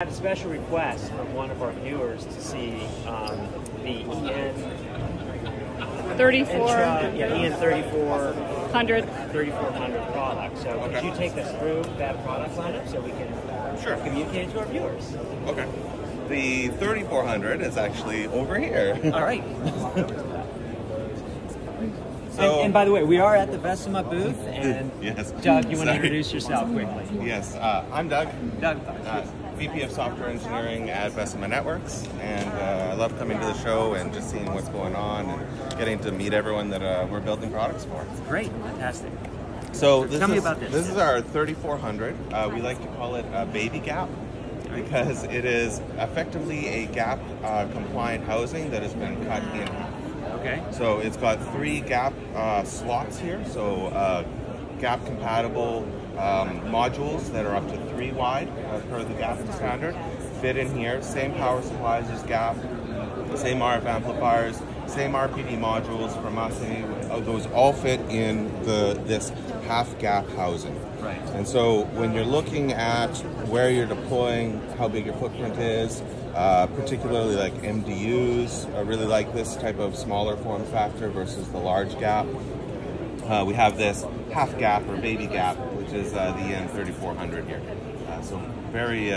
I had a special request from one of our viewers to see the EN3400 product. So could you take us through that product lineup so we can communicate to our viewers? Okay. The 3400 is actually over here. All right. And by the way, we are at the Vecima booth, and yes. Doug, you want to introduce yourself quickly? Yes, I'm Doug. Doug. VP of Software Engineering at Vecima Networks, and I love coming to the show and just seeing what's going on and getting to meet everyone that we're building products for. Great, fantastic. So this is our 3400. We like to call it a baby gap because it is effectively a gap compliant housing that has been cut in half. Okay. So it's got three gap slots here, so gap compatible modules that are up to 3 wide per the gap standard fit in here. Same power supplies as gap, same RF amplifiers, same RPD modules from us. Those all fit in this half gap housing. Right. And so when you're looking at where you're deploying, how big your footprint is, particularly like MDUs, I really like this type of smaller form factor versus the large gap. We have this half gap or baby gap, which is the N3400 here. So very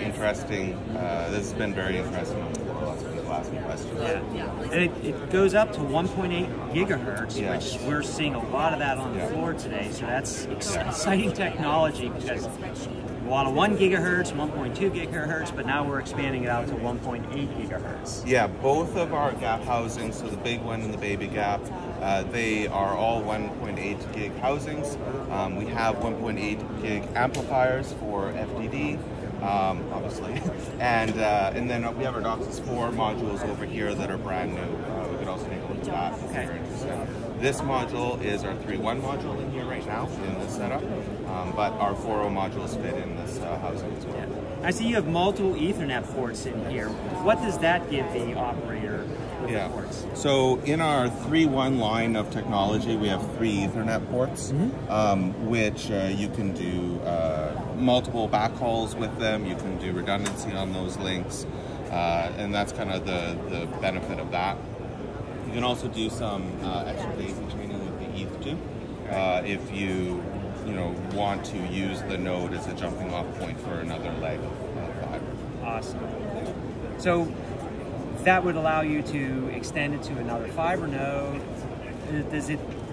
interesting. This has been very interesting. Lots of people asking questions. Yeah. And it goes up to 1.8 gigahertz, which we're seeing a lot of that on the floor today. So that's exciting technology because a lot of 1 gigahertz, 1.2 gigahertz, but now we're expanding it out to 1.8 gigahertz. Yeah, both of our gap housings, so the big one and the baby gap, they are all 1.8 gig housings. We have 1.8 gig amplifiers for FDD, obviously, and then we have our DOCSIS 4 modules over here that are brand new. We could also take a look at that if you're interested. This module is our 3.1 module in here right now in this setup, but our 4.0 modules fit in this housing as well. Yeah. I see you have multiple Ethernet ports in here. What does that give the operator with the ports? So in our 3.1 line of technology, we have 3 Ethernet ports, which you can do multiple backhauls with them. You can do redundancy on those links, and that's kind of the benefit of that. You can also do some extra daisy chaining with the ETH2 if you want to use the node as a jumping off point for another leg of fiber. Awesome. So that would allow you to extend it to another fiber node.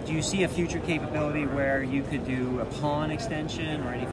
Do you see a future capability where you could do a PON extension or anything?